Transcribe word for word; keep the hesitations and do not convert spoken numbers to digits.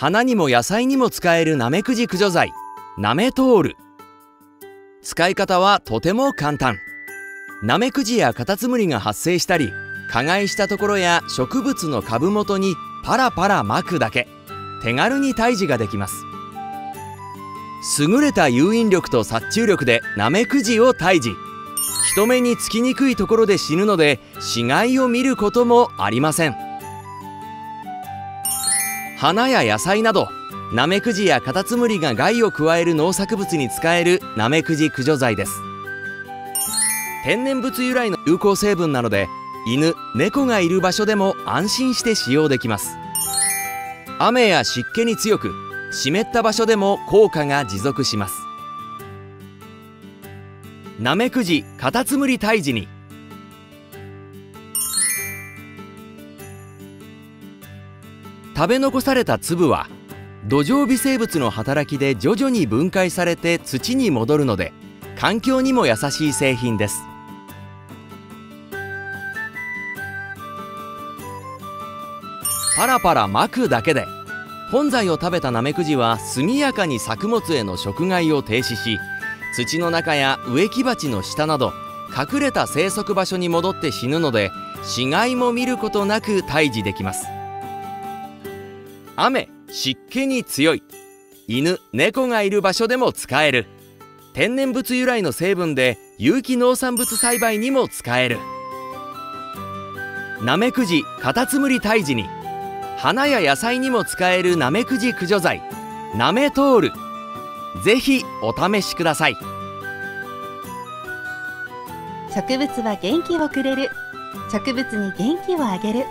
花にも野菜にも使えるナメクジ駆除剤、ナメトール。使い方はとても簡単。ナメクジやカタツムリが発生したり、加害したところや植物の株元にパラパラ撒くだけ。手軽に退治ができます。優れた誘引力と殺虫力でナメクジを退治。人目につきにくいところで死ぬので、死骸を見ることもありません。花や野菜などナメクジやカタツムリが害を加える農作物に使えるナメクジ駆除剤です。天然物由来の有効成分なので、犬、猫がいる場所でも安心して使用できます。雨や湿気に強く、湿った場所でも効果が持続します。ナメクジ・カタツムリ退治に。食べ残された粒は土壌微生物の働きで徐々に分解されて土に戻るので、環境にも優しい製品です。パラパラ撒くだけで、本材を食べたナメクジは速やかに作物への食害を停止し、土の中や植木鉢の下など隠れた生息場所に戻って死ぬので、死骸も見ることなく退治できます。雨・湿気に強い、犬・猫がいる場所でも使える。天然物由来の成分で有機農産物栽培にも使える。ナメクジ・カタツムリ退治に。花や野菜にも使えるナメクジ駆除剤、ナメトール。ぜひお試しください。植物は元気をくれる。植物に元気をあげる。